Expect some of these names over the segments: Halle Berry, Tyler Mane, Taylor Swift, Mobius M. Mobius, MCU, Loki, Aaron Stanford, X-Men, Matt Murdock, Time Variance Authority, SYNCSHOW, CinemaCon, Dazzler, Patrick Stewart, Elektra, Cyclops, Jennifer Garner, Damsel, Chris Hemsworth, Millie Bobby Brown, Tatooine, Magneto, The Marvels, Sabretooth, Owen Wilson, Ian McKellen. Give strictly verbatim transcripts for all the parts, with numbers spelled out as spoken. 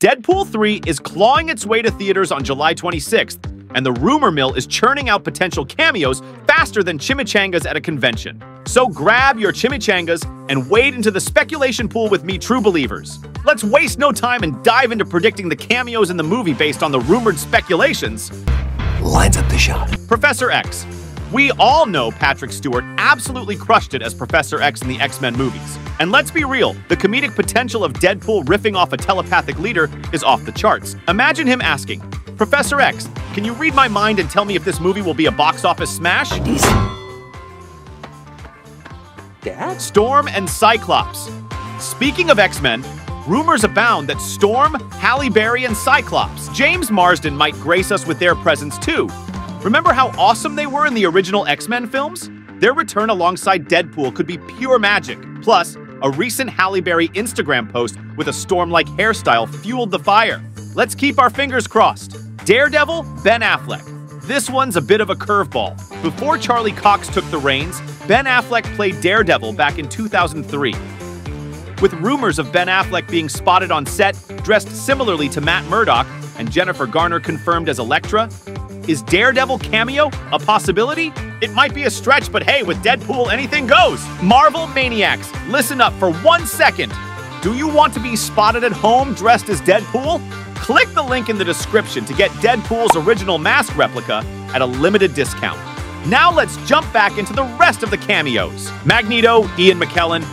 Deadpool three is clawing its way to theaters on July twenty-sixth, and the rumor mill is churning out potential cameos faster than chimichangas at a convention. So grab your chimichangas and wade into the speculation pool with me, true believers. Let's waste no time and dive into predicting the cameos in the movie based on the rumored speculations. Lines up the shot. Professor X. We all know Patrick Stewart absolutely crushed it as Professor X in the X-Men movies. And let's be real, the comedic potential of Deadpool riffing off a telepathic leader is off the charts. Imagine him asking, "Professor X, can you read my mind and tell me if this movie will be a box office smash?" Dad? Storm and Cyclops. Speaking of X-Men, rumors abound that Storm, Halle Berry, and Cyclops. James Marsden might grace us with their presence too. Remember how awesome they were in the original X-Men films? Their return alongside Deadpool could be pure magic. Plus, a recent Halle Berry Instagram post with a Storm-like hairstyle fueled the fire. Let's keep our fingers crossed. Daredevil, Ben Affleck. This one's a bit of a curveball. Before Charlie Cox took the reins, Ben Affleck played Daredevil back in two thousand three. With rumors of Ben Affleck being spotted on set, dressed similarly to Matt Murdock, and Jennifer Garner confirmed as Elektra, is Daredevil cameo a possibility? It might be a stretch, but hey, with Deadpool, anything goes. Marvel maniacs, listen up for one second. Do you want to be spotted at home dressed as Deadpool? Click the link in the description to get Deadpool's original mask replica at a limited discount. Now let's jump back into the rest of the cameos. Magneto, Ian McKellen.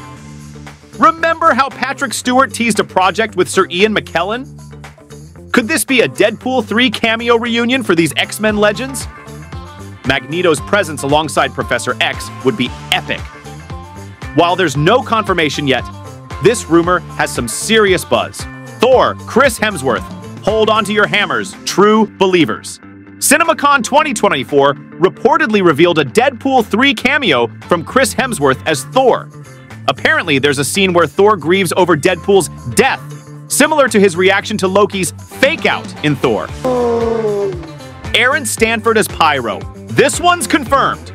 Remember how Patrick Stewart teased a project with Sir Ian McKellen? Could this be a Deadpool three cameo reunion for these X-Men legends? Magneto's presence alongside Professor X would be epic. While there's no confirmation yet, this rumor has some serious buzz. Thor, Chris Hemsworth, hold on to your hammers, true believers. CinemaCon twenty twenty-four reportedly revealed a Deadpool three cameo from Chris Hemsworth as Thor. Apparently, there's a scene where Thor grieves over Deadpool's death, similar to his reaction to Loki's fake-out in Thor. Aaron Stanford as Pyro. This one's confirmed.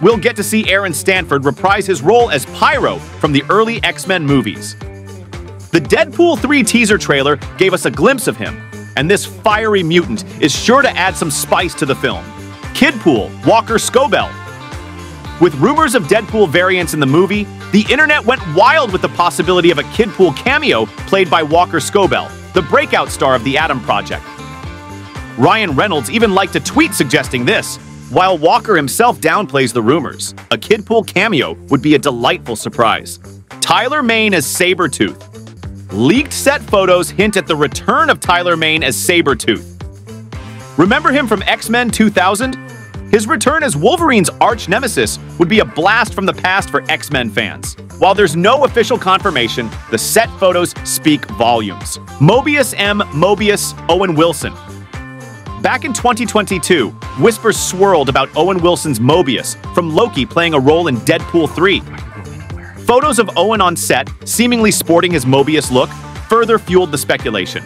We'll get to see Aaron Stanford reprise his role as Pyro from the early X-Men movies. The Deadpool three teaser trailer gave us a glimpse of him, and this fiery mutant is sure to add some spice to the film. Kidpool, Walker Scobell. With rumors of Deadpool variants in the movie, the internet went wild with the possibility of a Kidpool cameo played by Walker Scobell, the breakout star of the Atom Project. Ryan Reynolds even liked a tweet suggesting this, while Walker himself downplays the rumors. A Kidpool cameo would be a delightful surprise. Tyler Mane as Sabretooth. Leaked set photos hint at the return of Tyler Mane as Sabretooth. Remember him from X-Men two thousand? His return as Wolverine's arch-nemesis would be a blast from the past for X-Men fans. While there's no official confirmation, the set photos speak volumes. Mobius M. Mobius Owen Wilson. Back in twenty twenty-two, whispers swirled about Owen Wilson's Mobius from Loki playing a role in Deadpool three. Photos of Owen on set, seemingly sporting his Mobius look, further fueled the speculation.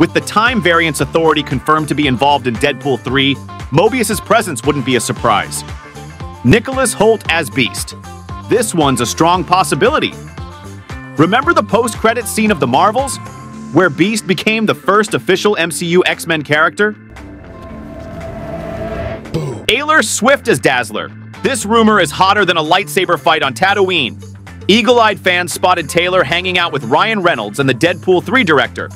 With the Time Variance Authority confirmed to be involved in Deadpool three, Mobius's presence wouldn't be a surprise. Nicholas Holt as Beast. This one's a strong possibility. Remember the post-credit scene of The Marvels, where Beast became the first official M C U X-Men character? Boom. Taylor Swift as Dazzler. This rumor is hotter than a lightsaber fight on Tatooine. Eagle-eyed fans spotted Taylor hanging out with Ryan Reynolds and the Deadpool three director.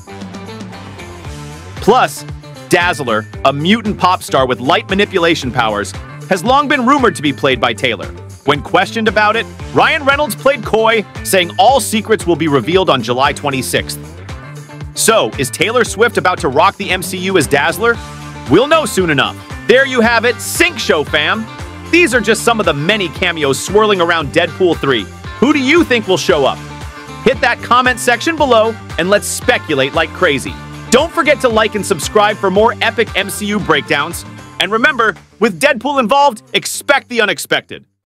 Plus, Dazzler, a mutant pop star with light manipulation powers, has long been rumored to be played by Taylor. When questioned about it, Ryan Reynolds played coy, saying all secrets will be revealed on July twenty-sixth. So, is Taylor Swift about to rock the M C U as Dazzler? We'll know soon enough. There you have it, Sync Show fam! These are just some of the many cameos swirling around Deadpool three. Who do you think will show up? Hit that comment section below, and let's speculate like crazy. Don't forget to like and subscribe for more epic M C U breakdowns. And remember, with Deadpool involved, expect the unexpected.